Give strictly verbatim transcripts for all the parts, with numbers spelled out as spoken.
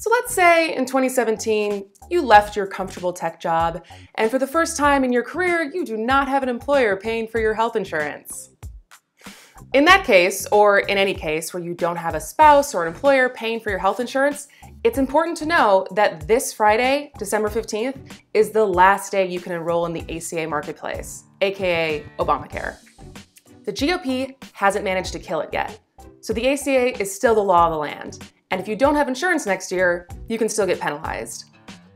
So let's say in twenty seventeen, you left your comfortable tech job, and for the first time in your career, you do not have an employer paying for your health insurance. In that case, or in any case where you don't have a spouse or an employer paying for your health insurance, it's important to know that this Friday, December fifteenth, is the last day you can enroll in the A C A marketplace, aka Obamacare. The G O P hasn't managed to kill it yet, so the A C A is still the law of the land. And if you don't have insurance next year, you can still get penalized.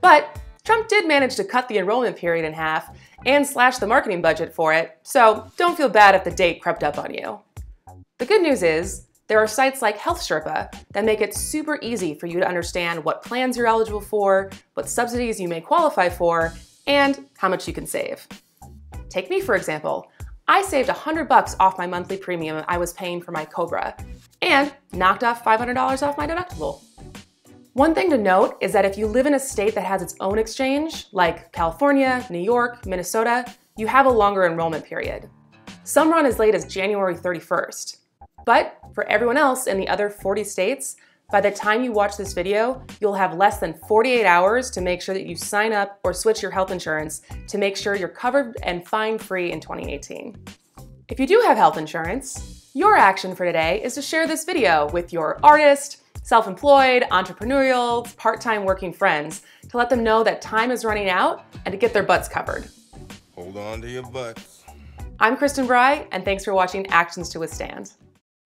But Trump did manage to cut the enrollment period in half and slash the marketing budget for it, so don't feel bad if the date crept up on you. The good news is, there are sites like HealthSherpa that make it super easy for you to understand what plans you're eligible for, what subsidies you may qualify for, and how much you can save. Take me, for example. I saved one hundred bucks off my monthly premium I was paying for my Cobra, and knocked off five hundred dollars off my deductible. One thing to note is that if you live in a state that has its own exchange, like California, New York, Minnesota, you have a longer enrollment period. Some run as late as January thirty-first. But for everyone else in the other forty states, by the time you watch this video, you'll have less than forty-eight hours to make sure that you sign up or switch your health insurance to make sure you're covered and fine-free in twenty eighteen. If you do have health insurance, your action for today is to share this video with your artist, self-employed, entrepreneurial, part-time working friends to let them know that time is running out and to get their butts covered. Hold on to your butts. I'm Kristin Brey, and thanks for watching Actions to Withstand.